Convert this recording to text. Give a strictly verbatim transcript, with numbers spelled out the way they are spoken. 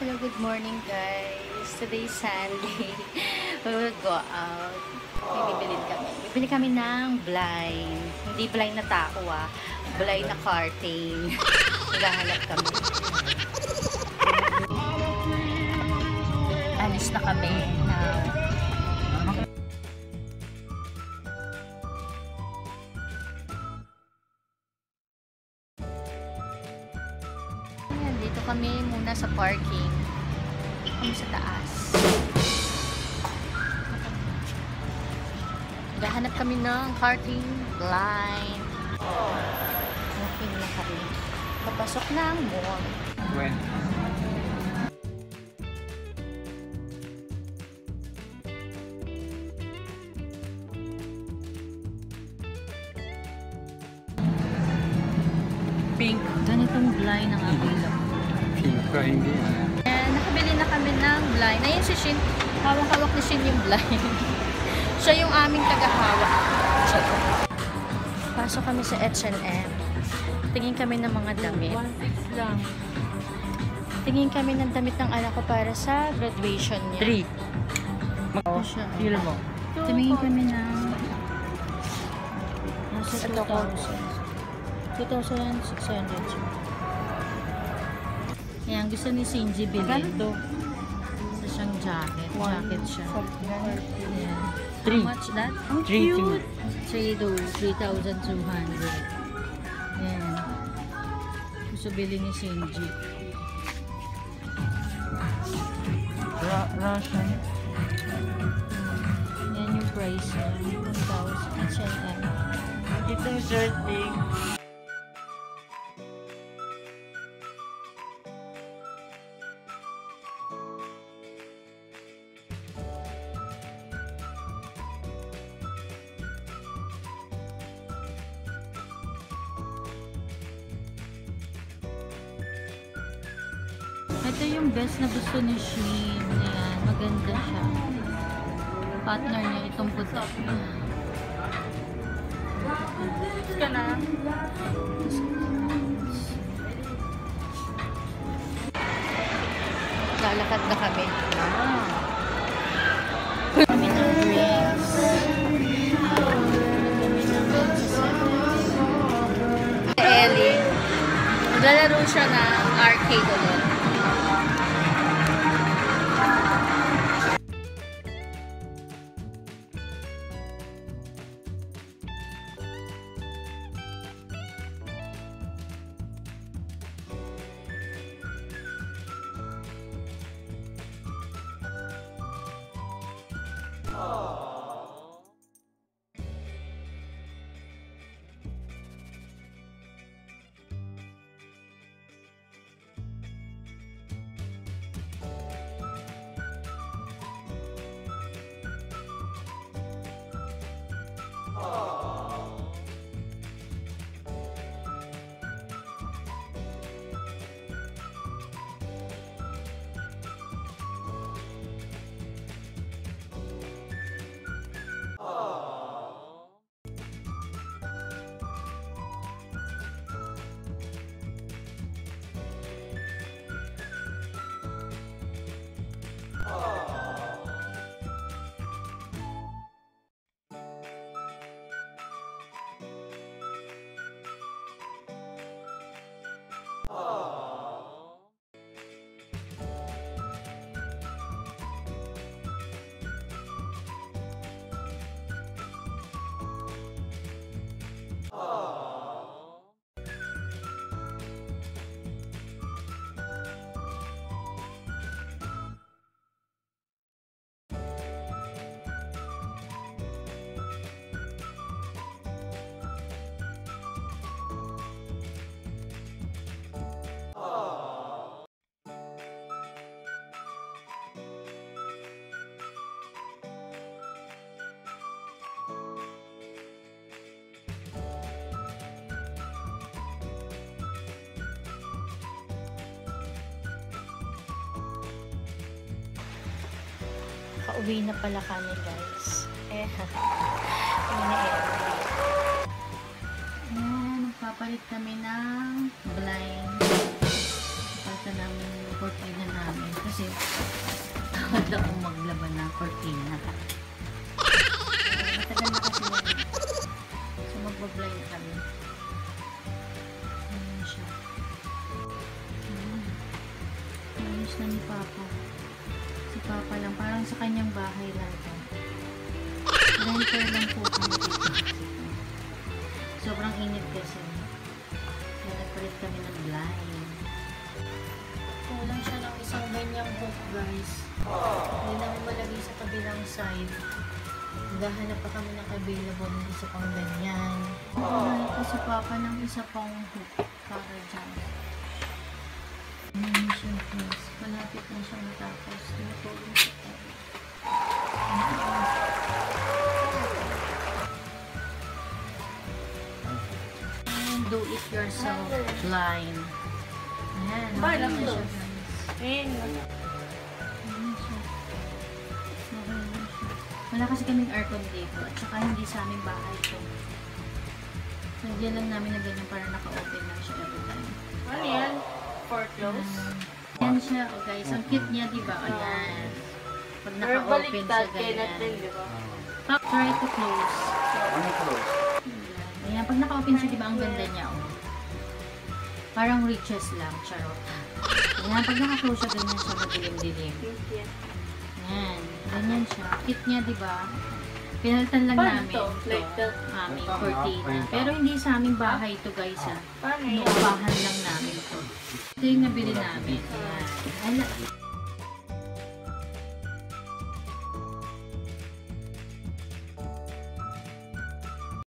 Hello, good morning guys. Today's Sunday. We will go out. Bibilin kami. Bibili kami ng blind. Hindi blind na tao ah. Blind na curtain. Naghahanap kami. Alis na kami now. Dito kami muna sa parking. Dito kami sa taas. Gahanap kami ng parking line. Walking na kami. Papasok na ang mall. When? Pink. Ganitong blind ang available. Ka, hindi. And, nakabili na kami ng blind. Ayun si Shin. Hawak-hawak ni Shin yung blind. Siya yung aming tagahawak. Pasok kami sa H and M. Tingin kami ng mga damit. Lang. Tingin kami ng damit ng anak ko para sa graduation niya. Three. Mag-feel mo. Tingin kami ng nasa two thousand six hundred. Ayan, gusto ni Shinji bilhin ito. Isa siyang jacket. Jacket siya. Ayan. How much that? How cute! three thousand two hundred. Ayan. Gusto bilhin ni Shinji. Russian. Ayan yung price. one thousand. H and M. Ito yung shirt thing. Ito yung best na gusto ni Shin. Ayan, maganda siya. Partner niya itong puti. Gusto ka na? Lalakad na kami. Ah. Kami ng drinks. Ellie. Naglalaro siya ng arcade ulit. Uwi na pala kami guys. Eh, uwi na eh. Ayan, nagpapalit kami ng blind. Napalta namin yung portrina namin. kasi tamad na akong maglaban ng cortina. Matagal na kasi na rin. So magbablind kami. Ayan siya. Ayos na ni Papa. Si Papa lang. Parang sa kanyang bahay lahat. Renter lang po kami. Sobrang init kasi. Kaya nagpalit kami ng blind. Kulang siya ng isang ganyang hook, guys. Hindi namin malagay sa kabilang side. Naghahanap pa kami ng available ng isa pang ganyan. Kulang ko si Papa ng isa pang hook para dyan. Ayan siya, guys. Malapit na siya matapos. Tinutuloy siya tayo. Do it yourself blind. Ayan, okay na siya, guys. Wala kasi kaming aircon dito at saka hindi sa aming bahay ito. Nagyan lang namin na ganyan para naka-open lang siya every time. Ano yan? For close? Ayan siya, oh guys. Ang cute niya, diba? Ayan. Pag naka-open siya ganyan. Try to close. Ano close? Ayan, pag naka-open siya, diba ang ganda niya, oh. Parang riches lang, charot. Ayan, pag naka-close siya, ganyan siya madilim-dilim. Ayan, ganyan siya. Kit niya, diba? Pinalitan lang namin ito, aming cortina. Pero hindi sa aming bahay ito, guys, ha. Inuupahan lang namin ito. Ito yung nabili namin. Ayan.